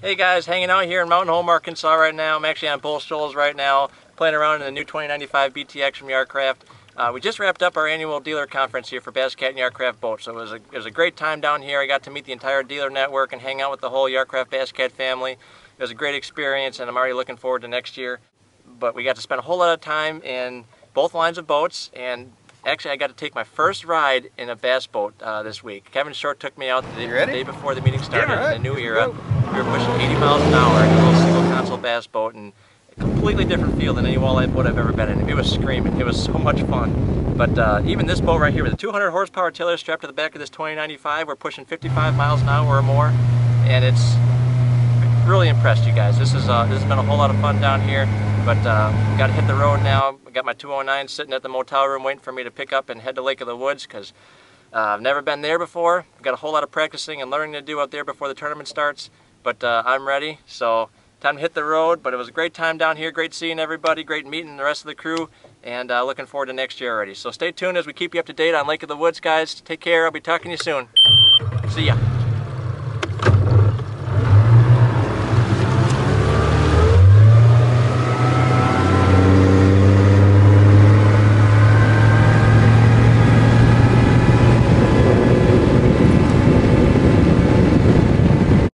Hey guys, hanging out here in Mountain Home, Arkansas right now. I'm actually on Bull Shoals right now, playing around in the new 2095 BTX from Yar-Craft. We just wrapped up our annual dealer conference here for Bass Cat and Yar-Craft boats, so it was a great time down here. I got to meet the entire dealer network and hang out with the whole Yar-Craft Bass Cat family. It was a great experience, and I'm already looking forward to next year. But we got to spend a whole lot of time in both lines of boats, and actually I got to take my first ride in a bass boat this week. Kevin Short took me out the day before the meeting started, yeah, right. In the new era. We were pushing 80 miles an hour in a little single console bass boat, and completely different feel than any walleye boat I've ever been in. It was screaming. It was so much fun. But even this boat right here with a 200 horsepower tiller strapped to the back of this 2095, we're pushing 55 miles an hour or more, and it's really impressed, you guys. This has been a whole lot of fun down here. But got to hit the road now. I got my 209 sitting at the motel room waiting for me to pick up and head to Lake of the Woods, because I've never been there before. I've got a whole lot of practicing and learning to do out there before the tournament starts. But I'm ready, so time to hit the road. But it was a great time down here, great seeing everybody, great meeting the rest of the crew, and looking forward to next year already. So stay tuned as we keep you up to date on Lake of the Woods, guys. Take care. I'll be talking to you soon. See ya.